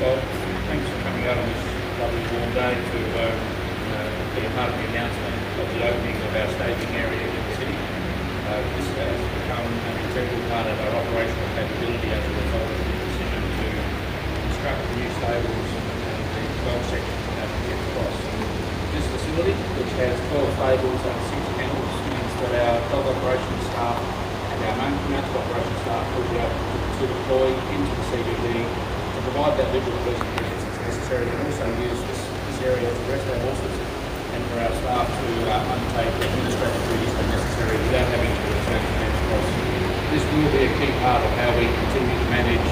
folks. Thanks for coming out on this lovely warm day to be a part of the announcement of the opening of our staging area in the city. This has become an integral part of our operational capability as a result of the decision to construct new stables and the 12 sections at Gepps Cross. This facility, which has 12 stables and 6 kennels, means that our dog operations staff and our maintenance operations staff will be able to deploy into the CBD to provide that level of experience that's necessary, and also use this area to rest our horses and for our staff to undertake administrative duties that are necessary without having to return to Gepps Cross. This will be a key part of how we continue to manage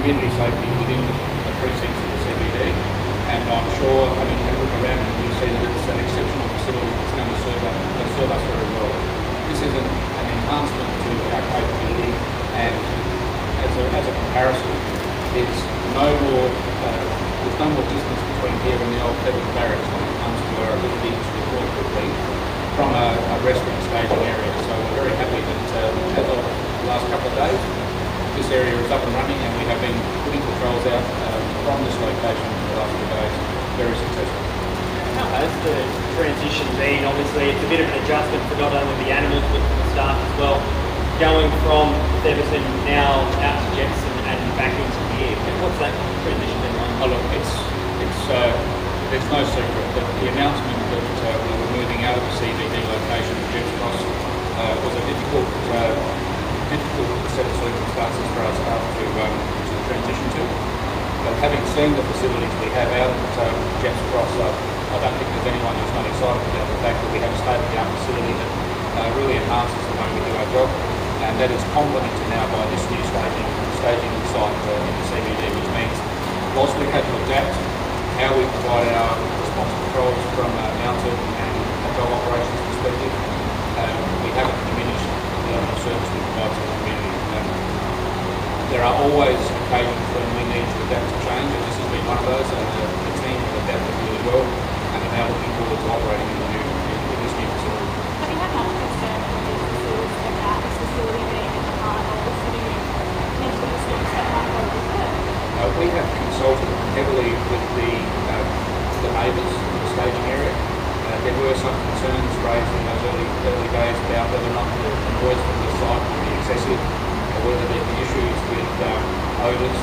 community safety within the precincts of the CBD, and I'm sure, I mean, if you look around, you'll see that it's an exceptional facility that's going to serve us very well. This is an enhancement to our capability, and as a comparison, there's no more distance between here and the old Thebarton Barracks when it comes to our ability to report quickly from a resting staging area. So we're very happy that as of the last couple of days, this area is up and running, and we have been putting patrols out from this location for the last few days very successfully. How has the transition been? Obviously, it's a bit of an adjustment for not only the animals but for the staff as well, going from Thebarton now out to Jackson and back into the air. What's that transition been like? Oh look, there's no secret that the announcement that we were moving out of the CBD location to Gepps Cross was a difficult set of circumstances for our staff to transition to. But having seen the facilities we have out at Gepps Cross, I don't think there's anyone who's not excited about the fact that we have a state-of-the-art facility that really enhances the way we do our job, and that is complemented now by this new staging site in the CBD, which means whilst we had to adapt how we provide our response controls from a mounted and patrol operations perspective, we haven't diminished the level of service we provide to the community. There are always occasions when we need to adapt to change, and this has been one of those, and the team has adapted really well and are now looking forward to operating in the new We have consulted heavily with the neighbours in the staging area. There were some concerns raised in those early days about whether or not the noise from the site would be excessive, or whether there'd be issues with odours.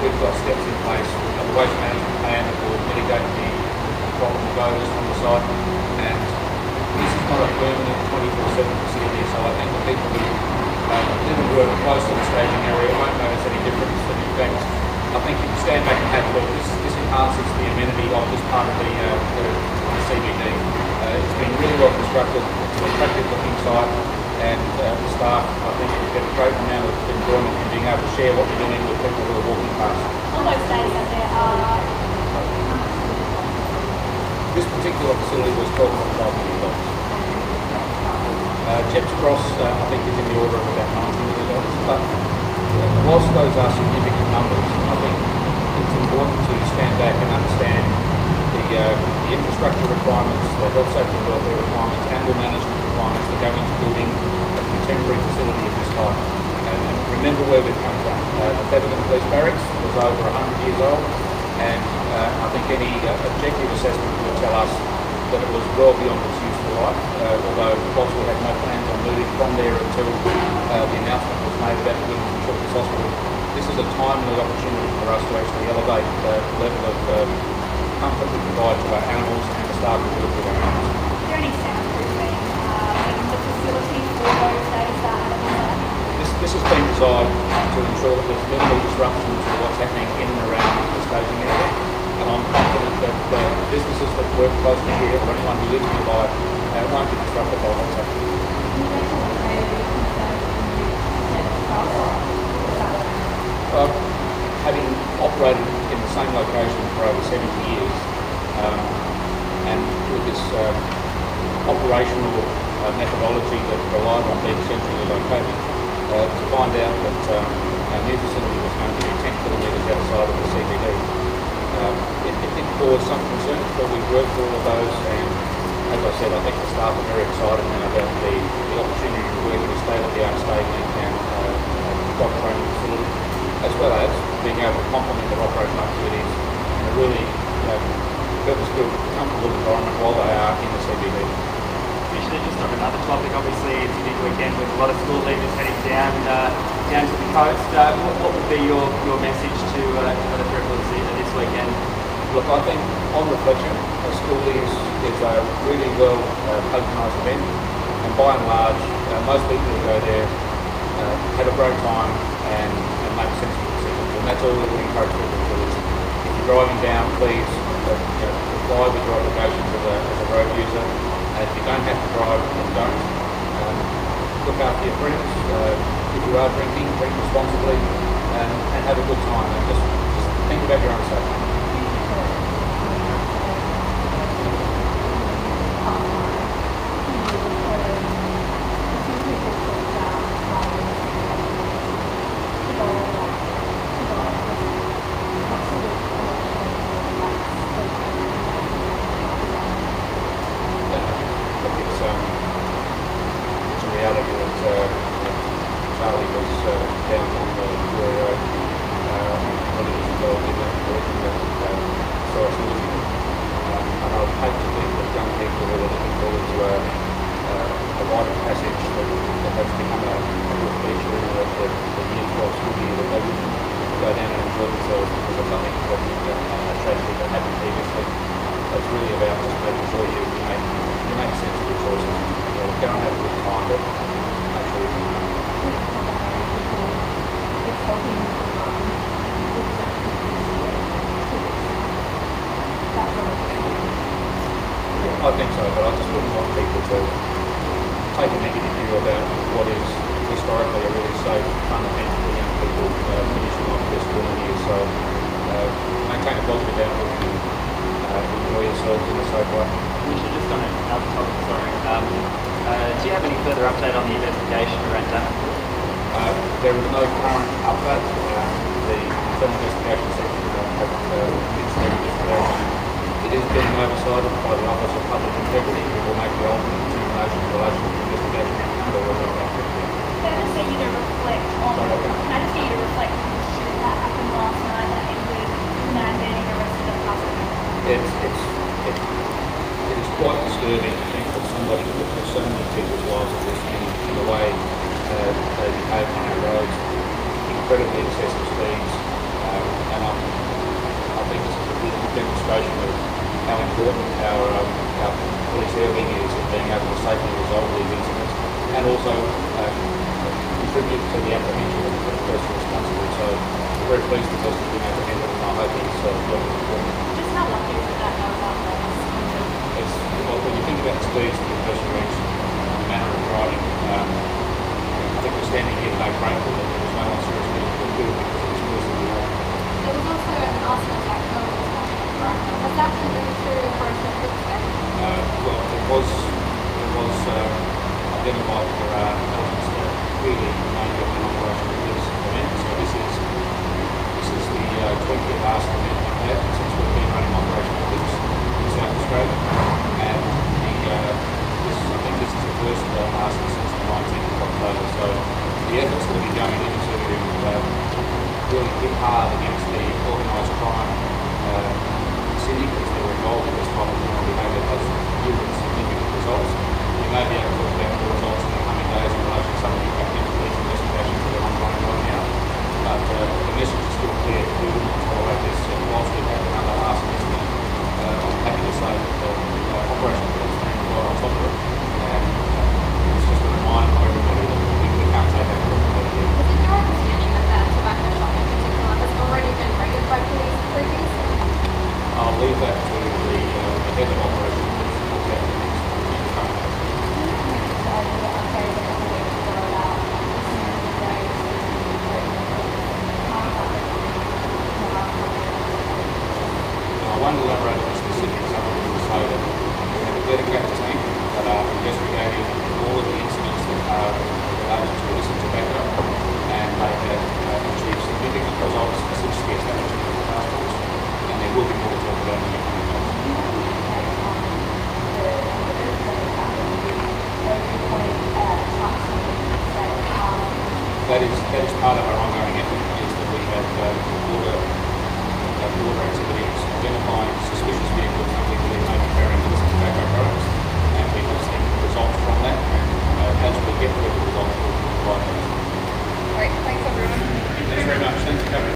We've got steps in place with a waste management plan that will mitigate the problem of odours from the site. And this is not a permanent 24/7 facility, so I think the people who live and work close to the staging area won't notice any difference. And in fact, I think if you stand back and have a look, this enhances the amenity of this part of the CBD. It's been really well constructed, it's an attractive looking site, and the staff, I think, have got a great amount of enjoyment in being able to share what we're doing with people who are walking past. All those days that there are... This particular facility was $12.5 million. Gepps Cross, I think, is in the order of about $19 million, but whilst those are significant numbers, I think it's important to stand back and understand the infrastructure requirements, the health, safety and welfare requirements, animal management requirements that go into building a contemporary facility of this type. And remember where we've come from. The Thebarton Police Barracks was over 100 years old, and I think any objective assessment would tell us that it was well beyond its useful life, although whilst we had no plans on moving from there until the announcement was made about the Women's and Children's Hospital. This is a timely opportunity for us to actually elevate the level of comfort we provide to our animals and the staff who work with our animals. Is there any soundproofing in the facility for those days that are happening? This has been designed to ensure that there's minimal disruption to what's happening in and around the staging area, and I'm confident that the businesses that work closely here or anyone who lives nearby won't be disrupted by what's happening. Having operated in the same location for over 70 years and with this operational methodology that relied on being centrally located, to find out that our new facility was going to be 10 kilometres outside of the CBD, it did cause some concern, but we worked through all of those, and as I said, I think the staff are very excited now about the opportunity to work in a state-of-the-art staging and dog training facility, as well as being able to complement their operational activities in a really purpose-built, comfortable environment while they are in the CBD. Commissioner, just on another topic, obviously it's a big weekend with a lot of school leavers heading down to the coast. What would be your message to the people this weekend? Look, I think on reflection, a school is a really well patronised event, and by and large, most people who go there have a great time and make sensible decisions, and that's all we would encourage people to do. If you're driving down, please comply with your obligations as a road user, and if you don't have to drive, then don't. Look after your friends. If you are drinking, drink responsibly and have a good time, and just think about your own safety. I think so, but I just wouldn't want people to take a negative view about what is historically a really safe, fun event for young people finishing off their schooling years. So maintain a positive outlook and enjoy yourselves in a safe way. We should just on another topic, sorry. Do you have any further update on the investigation around Davenport? There is no current update. The internal investigation section has been different. It is being oversighted by the Office of Public Integrity, who will make the ultimate determination in relation to the investigation and or whether it's activity. Can I just get you to reflect on the shoot that happened last night, that ended with man being arrested at public? It is quite disturbing to think that somebody who looks at so many people's lives at this end in the way they behave on our roads, incredibly excessive speeds, and I think this is a beautiful demonstration of how important our police air wing is in being able to safely resolve these incidents and also contribute to the apprehension of the person responsible. So we're very pleased that this has been able to handle, and I hope it's well performed. Just how lucky is that now about that? It's, well, when you think about the speeds that the person reads, the manner of riding, I think we're standing here today grateful that there was no one seriously killed because of this person. There was also an arson attack going on. Was that the material person? Well, it was identified that there are elements that really made up an operation for this event. So this is the 20th last event we've had since we've been running operation for this in South Australia. And I think this is the first arson since the 19th of October. So the efforts that we're going into really hit hard against the organised crime syndicates that were involved in this problem, and we know that has yielded significant results. We may be able to look back at the results in the coming days in relation to some of the activities of these investigations that are ongoing right now. But the message is still clear. We will not tolerate this. And whilst we've had another last incident, I'm happy to say that the operation is standing right on top of it. And it's just a reminder for everybody that we can't take that for granted. Is it your understanding that the tobacco shop in particular has already been raided by police previously? I'll leave that to the head of operations. criminal activities, identifying